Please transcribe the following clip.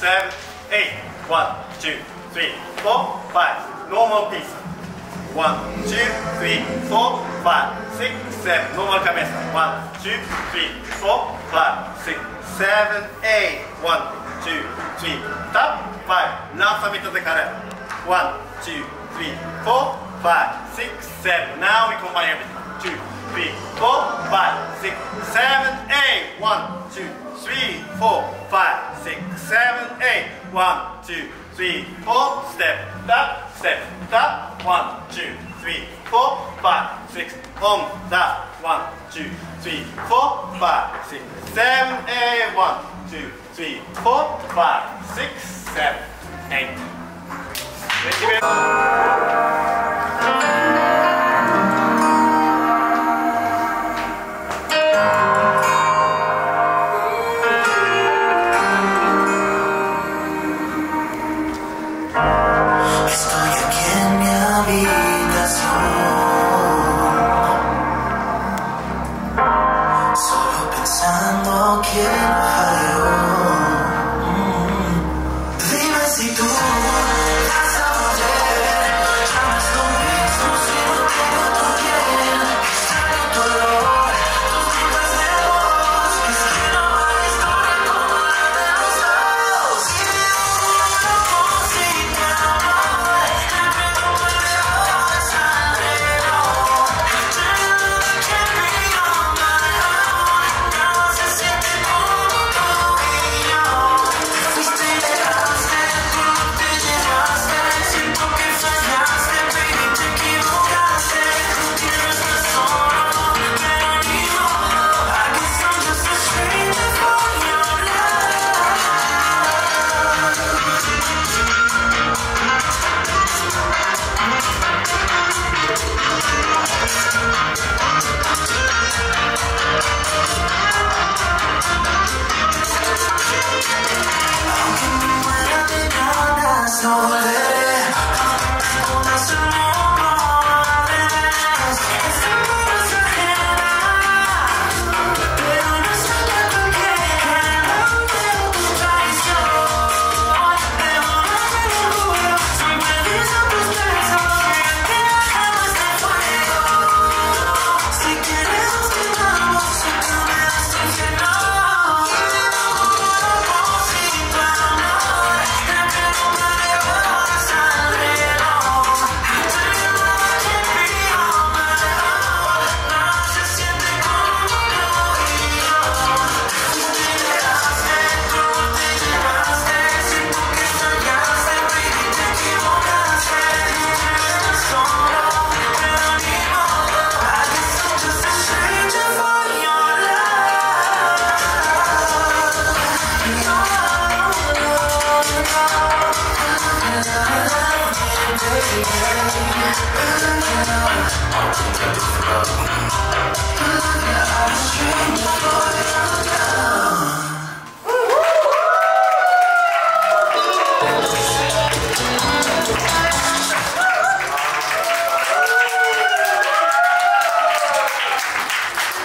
7, 8, 1, 2, 3, 4, 5, normal piece. 1, 2, 3, 4, 5, 6, 7, normal cabeza. 1, 2, 3, 4, 5, 6, 7, 8, 1, 2, 3, tap, 5, now submit to the carrera. 1, 2, 3, 4, 5, 6, 7, now we combine everything. 2, 3, 4, 5, 6, 7, 8, 1, 2, 3, 4, 5, 6, 7, 8, 1, 2, 3, 4, step, tap, 1, 2, 3, 4, 5, 6, on that, 1, 2, 3, 4, 5, 6, 7, 8, 1, 2, 3, 4, 5, 6, 7, 8. Thank you very much. I'm a stranger for your love.